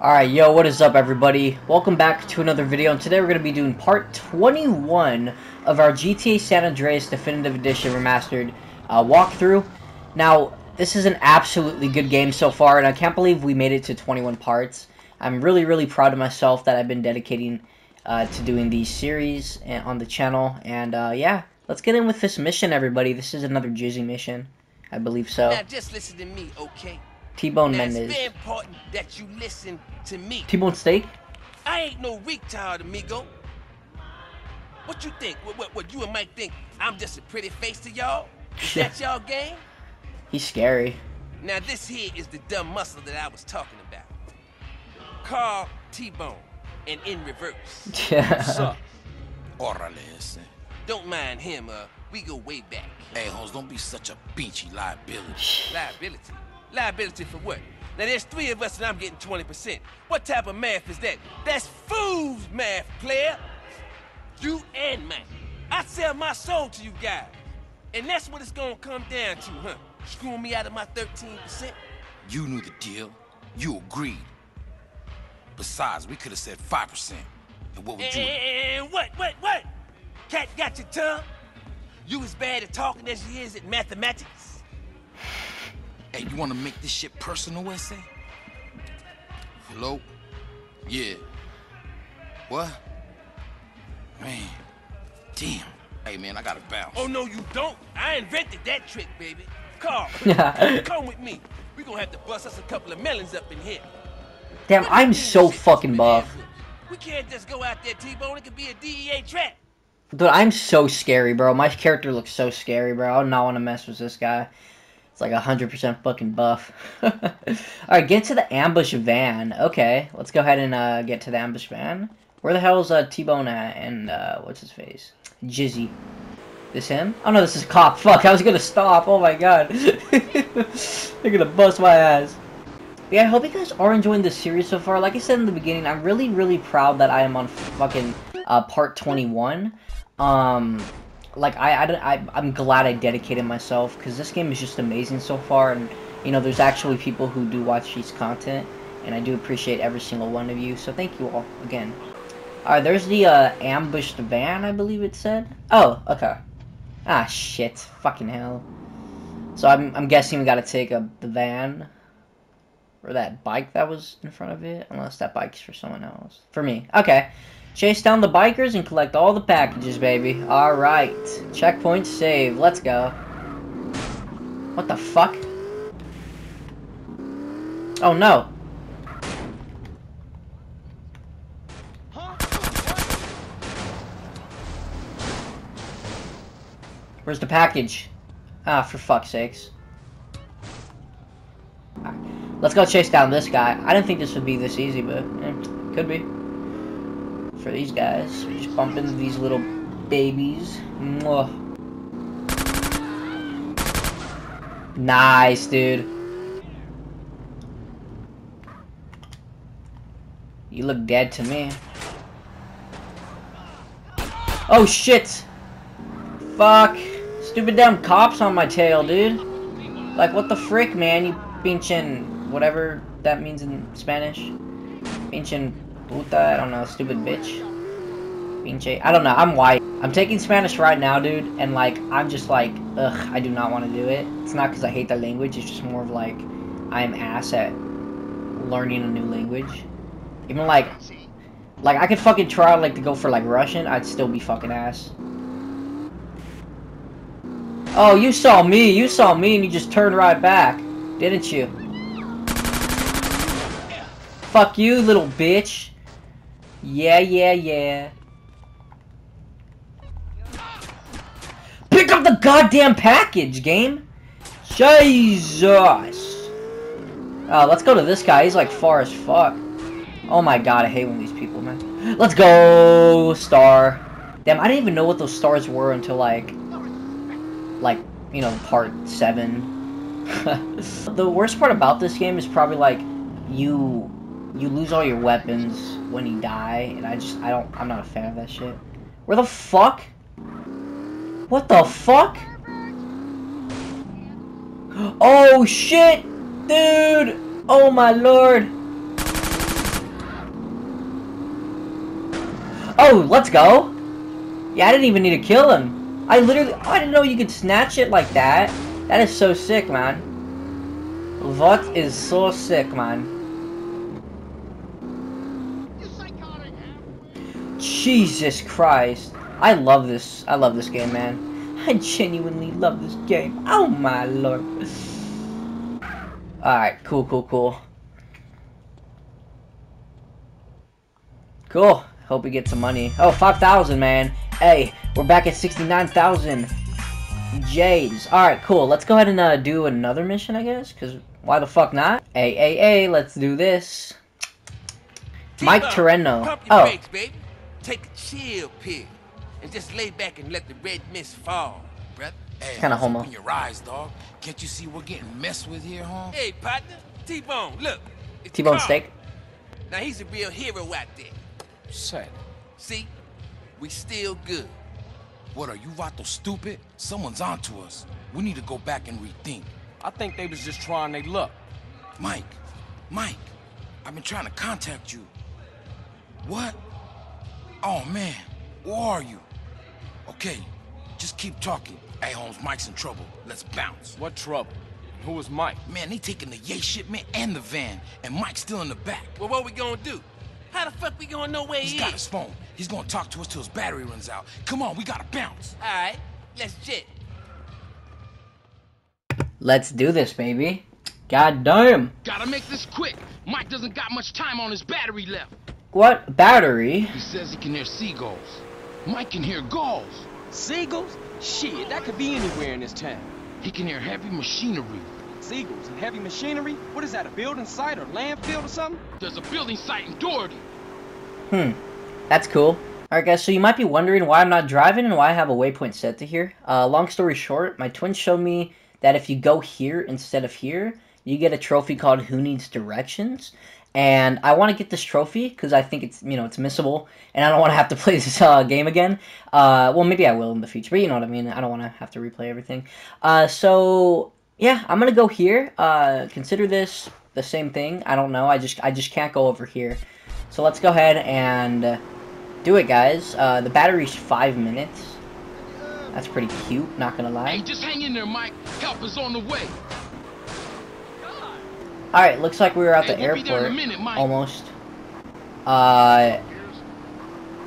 Alright, yo, what is up, everybody? Welcome back to another video, and today we're going to be doing part 21 of our GTA San Andreas Definitive Edition Remastered walkthrough. Now, this is an absolutely good game so far, and I can't believe we made it to 21 parts. I'm really, really proud of myself that I've been dedicating to doing these series on the channel, and yeah, let's get in with this mission, everybody. This is another Jizzy mission, I believe so. Now, just listen to me, okay? T-Bone Mendez. It's important that you listen to me. T-Bone steak? I ain't no retard, amigo. What you think? What you and Mike think? I'm just a pretty face to y'all? Is that y'all game? He's scary. Now this here is the dumb muscle that I was talking about. Carl T-Bone and in reverse. Yeah. So, don't mind him, we go way back. Hey, Holmes, don't be such a beachy liability. Liability? Liability for what? Now there's three of us and I'm getting 20%. What type of math is that? That's fool's math, player. You and mine. I sell my soul to you guys. And that's what it's gonna come down to, huh? Screwing me out of my 13%? You knew the deal. You agreed. Besides, we could have said 5%. And what would you... And what? Cat got your tongue? You as bad at talking as you is at mathematics? Hey, you want to make this shit personal, S.A.? Hello? Yeah. What? Man. Damn. Hey, man, I gotta bounce. Oh, no, you don't. I invented that trick, baby. Carl, come with me. We're gonna have to bust us a couple of melons up in here. Damn, I'm so fucking buff. We can't just go out there, T-Bone. It could be a DEA trap. Dude, I'm so scary, bro. My character looks so scary, bro. I do not want to mess with this guy. It's like 100% fucking buff. Alright, get to the ambush van. Okay, let's go ahead and get to the ambush van. Where the hell is T-Bone at? And what's his face? Jizzy. This him? Oh no, this is a cop. Fuck, I was gonna stop. Oh my god. They're gonna bust my ass. Yeah, I hope you guys are enjoying this series so far. Like I said in the beginning, I'm really, really proud that I am on fucking part 21. Like, I'm glad I dedicated myself, because this game is just amazing so far, and, you know, there's actually people who do watch these content, and I do appreciate every single one of you, so thank you all, again. Alright, there's the, ambushed van, I believe it said? Oh, okay. Ah, shit. Fucking hell. So I'm guessing we gotta take the van, or that bike that was in front of it, unless that bike's for someone else. For me. Okay. Chase down the bikers and collect all the packages, baby. Alright. Checkpoint save. Let's go. What the fuck? Oh, no. Where's the package? Ah, for fuck's sakes. Right. Let's go chase down this guy. I didn't think this would be this easy, but could be. For these guys, we just bump into these little babies. Mwah. Nice, dude. You look dead to me. Oh shit! Fuck! Stupid damn cops on my tail, dude. Like, what the frick, man? You pinchin' whatever that means in Spanish. Pinchin'. Puta, I don't know, stupid bitch. Pinche, I don't know, I'm white. I'm taking Spanish right now, dude, and like, I'm just like, ugh, I do not want to do it. It's not because I hate that language, it's just more of like, I'm ass at learning a new language. Even like I could fucking try like to go for like Russian, I'd still be fucking ass. Oh, you saw me and you just turned right back, didn't you? Yeah. Fuck you, little bitch. Yeah, yeah, yeah. Pick up the goddamn package, game! Jesus! Let's go to this guy. He's like far as fuck. Oh my god, I hate when these people, man. Let's go, star. Damn, I didn't even know what those stars were until like, you know, part 7. The worst part about this game is probably like, you lose all your weapons when you die, and I'm not a fan of that shit. Where the fuck? What the fuck? Oh shit, dude! Oh my lord! Oh, let's go! Yeah, I didn't even need to kill him. I didn't know you could snatch it like that. That is so sick, man. That is so sick, man. Jesus Christ. I love this. I love this game, man. I genuinely love this game. Oh my lord. Alright, cool, cool, cool. Cool. Hope we get some money. Oh, 5,000, man. Hey, we're back at 69,000. Jades. Alright, cool. Let's go ahead and do another mission, I guess. Because why the fuck not? Hey, hey, hey, let's do this. Mike Toreno. Oh. Take a chill pill and just lay back and let the red mist fall, brother. Hey, kind of homo. Open your eyes, dog. Can't you see we're getting messed with here, huh? Hey, partner, T-Bone, look. T-Bone steak. Now he's a real hero out there. Shit. See, we still good. What are you, Vato, stupid? Someone's onto us. We need to go back and rethink. I think they was just trying their luck. Mike, I've been trying to contact you. What? Oh, man. Who are you? Okay, just keep talking. Hey, Holmes, Mike's in trouble. Let's bounce. What trouble? Who is Mike? Man, they taking the yay shipment and the van, and Mike's still in the back. Well, what we gonna do? How the fuck we gonna know where he is? He's got his phone. He's gonna talk to us till his battery runs out. Come on, we gotta bounce. All right, let's jet. Let's do this, baby. God damn. Gotta make this quick. Mike doesn't got much time on his battery left. What? Battery? He says he can hear seagulls. Mike can hear gulls. Seagulls? Shit, that could be anywhere in this town. He can hear heavy machinery. Seagulls and heavy machinery? What is that, a building site or landfill or something? There's a building site in Doherty. That's cool. Alright guys, so you might be wondering why I'm not driving and why I have a waypoint set to here. Long story short, my twin showed me that if you go here instead of here, you get a trophy called Who Needs Directions? And I want to get this trophy because I think it's, you know, it's missable. And I don't want to have to play this game again. Well, maybe I will in the future, but you know what I mean. I don't want to have to replay everything. So, yeah, I'm going to go here. Consider this the same thing. I don't know. I just can't go over here. So let's go ahead and do it, guys. The battery's 5 minutes. That's pretty cute, not going to lie. Hey, just hang in there, Mike. Help is on the way. Alright, looks like we were at the airport, almost. I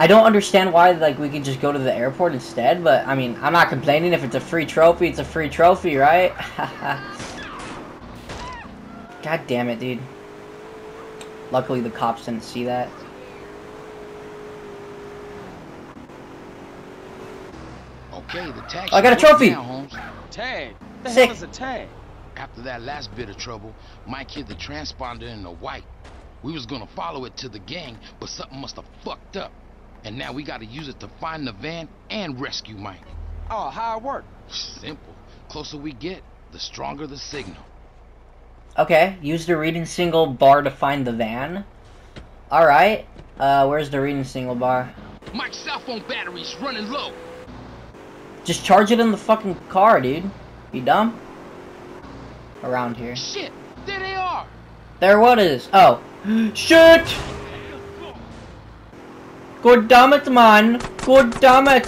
don't understand why, like, we could just go to the airport instead, but, I mean, I'm not complaining. If it's a free trophy, it's a free trophy, right? God damn it, dude. Luckily, the cops didn't see that. Okay, the tag. Oh, I got a trophy! Now, tag? The hell is a tag? After that last bit of trouble, Mike hid the transponder in the white. We was gonna follow it to the gang, but something must have fucked up. And now we gotta use it to find the van and rescue Mike. Oh, how it work? Simple. Closer we get, the stronger the signal. Okay, use the reading signal bar to find the van. Alright, where's the reading signal bar? Mike's cell phone battery's running low. Just charge it in the fucking car, dude. You dumb? Around here. Shit! There they are! There what is? Oh. Shit! God damn it, man! God damn it!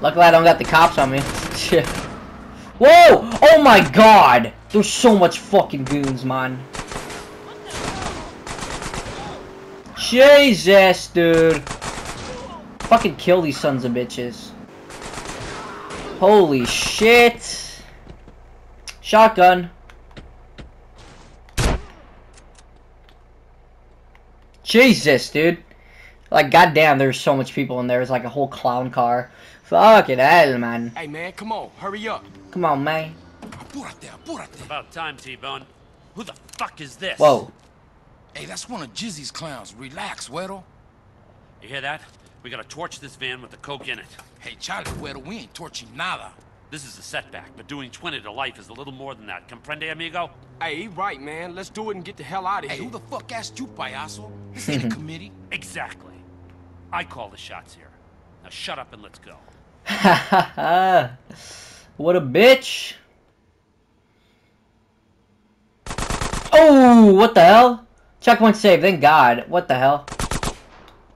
Luckily I don't got the cops on me. Shit. Whoa! Oh my god! There's so much fucking goons, man. Jesus, dude! Fucking kill these sons of bitches. Holy shit! Shotgun. Jesus, dude. Like, goddamn, there's so much people in there. It's like a whole clown car. Fucking hell, man. Hey, man, come on. Hurry up. Come on, man. About time, T-Bone. Who the fuck is this? Whoa. Hey, that's one of Jizzy's clowns. Relax, Weddle. You hear that? We gotta torch this van with the coke in it. Hey, Charlie, Weddle, we ain't torching nada. This is a setback, but doing 20 to life is a little more than that. Comprende, amigo? Hey, right, man. Let's do it and get the hell out of here. Who the fuck asked you, Piasso? This ain't a committee. Exactly. I call the shots here. Now shut up and let's go. What a bitch. Oh, what the hell? Checkpoint save, thank God. What the hell?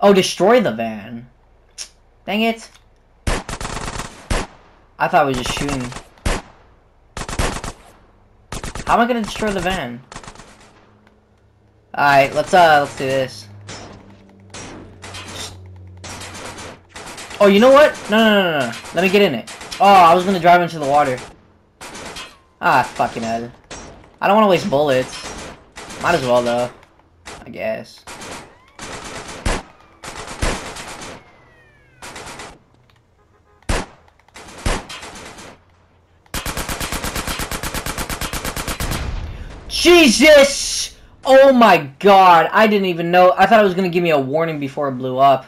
Oh, destroy the van. Dang it. I thought we were just shooting. How am I gonna destroy the van? Alright, let's do this. Oh, you know what? No. Let me get in it. Oh, I was gonna drive into the water. Ah, fucking hell. I don't wanna waste bullets. Might as well, though. I guess. Jesus! Oh my god, I didn't even know. I thought it was gonna give me a warning before it blew up.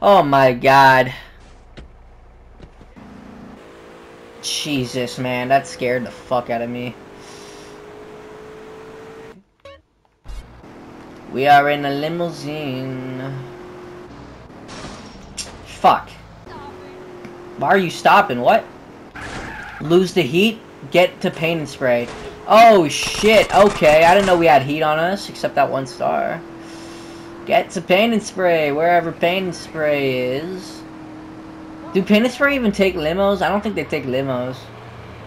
Oh my god. Jesus, man, that scared the fuck out of me. We are in a limousine. Fuck. Why are you stopping? What? Lose the heat? Get to paint and spray. Oh shit, okay, I didn't know we had heat on us, except that one star. Get to paint and spray, wherever paint and spray is. Do paint and spray even take limos? I don't think they take limos.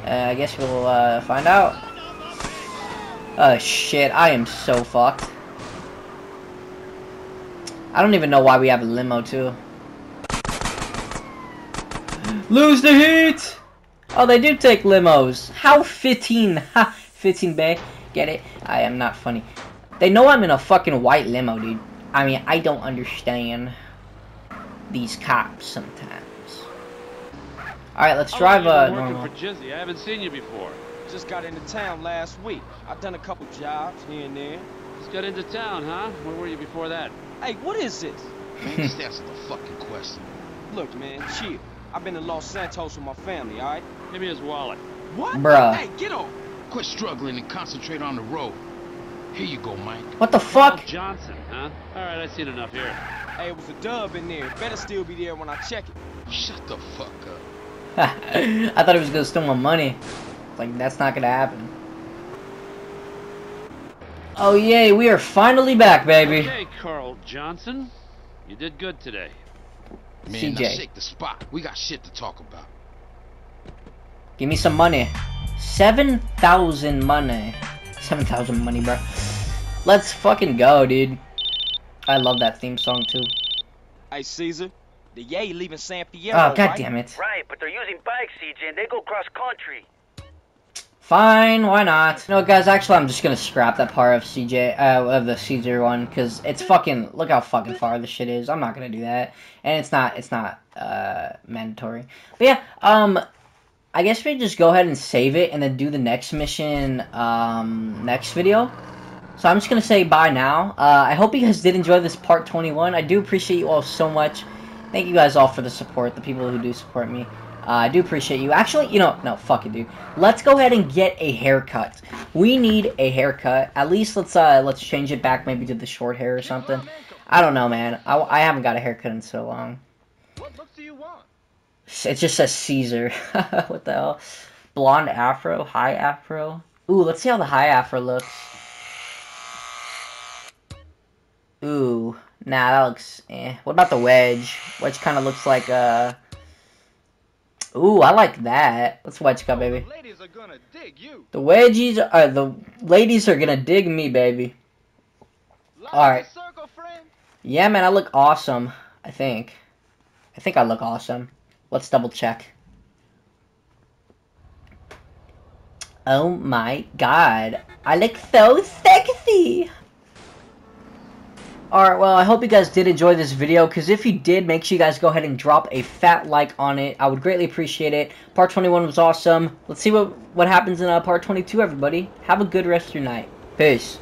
I guess we'll find out. Oh shit, I am so fucked. I don't even know why we have a limo too. Lose the heat! Oh, they do take limos. How 15? Ha! 15 bay. Get it? I am not funny. They know I'm in a fucking white limo, dude. I mean, I don't understand these cops sometimes. Alright, let's drive normal. Working for Jizzy. I haven't seen you before. Just got into town last week. I've done a couple jobs here and there. Just got into town, huh? Where were you before that? Hey, what is this? Man, just answer the fucking question. Look, man, chill. I've been in Los Santos with my family, alright? Give me his wallet. What? Bruh. Hey, get on. Quit struggling and concentrate on the road. Here you go, Mike. What the fuck? Carl Johnson, huh? Alright, I've seen enough here. Hey, it was a dub in there. Better still be there when I check it. Shut the fuck up. I thought he was gonna steal my money. Like, that's not gonna happen. Oh, yay, we are finally back, baby. Okay, Carl Johnson. You did good today. Man, CJ. Shake the spot. We got shit to talk about. Give me some money. 7,000 money. 7,000 money, bro. Let's fucking go, dude. I love that theme song, too. Hey, Caesar. The Yay leaving San Piero, oh, goddammit. Right, but they're using bikes, CJ, and they go cross-country. Fine, why not? No, guys, actually, I'm just gonna scrap that part of the Caesar one, because it's fucking, look how fucking far this shit is. I'm not gonna do that. And it's not mandatory. But yeah, I guess we just go ahead and save it and then do the next mission, next video. So I'm just gonna say bye now. I hope you guys did enjoy this part 21. I do appreciate you all so much. Thank you guys all for the support, the people who do support me. I do appreciate you. Actually, you know, no, fuck it, dude. Let's go ahead and get a haircut. We need a haircut. At least let's change it back maybe to the short hair or something. I don't know, man. I haven't got a haircut in so long. What look do you want? It just says Caesar. What the hell? Blonde afro? High afro? Ooh, let's see how the high afro looks. Ooh. Nah, that looks eh. What about the wedge? Wedge kind of looks like, Ooh, I like that. Let's wedge cut, baby. The ladies are gonna dig you. The wedgies are the ladies are gonna dig me, baby. All right. Yeah, man, I look awesome. I think. I think I look awesome. Let's double check. Oh my god, I look so sexy. Alright, well, I hope you guys did enjoy this video, because if you did, make sure you guys go ahead and drop a fat like on it. I would greatly appreciate it. Part 21 was awesome. Let's see what happens in part 22, everybody. Have a good rest of your night. Peace.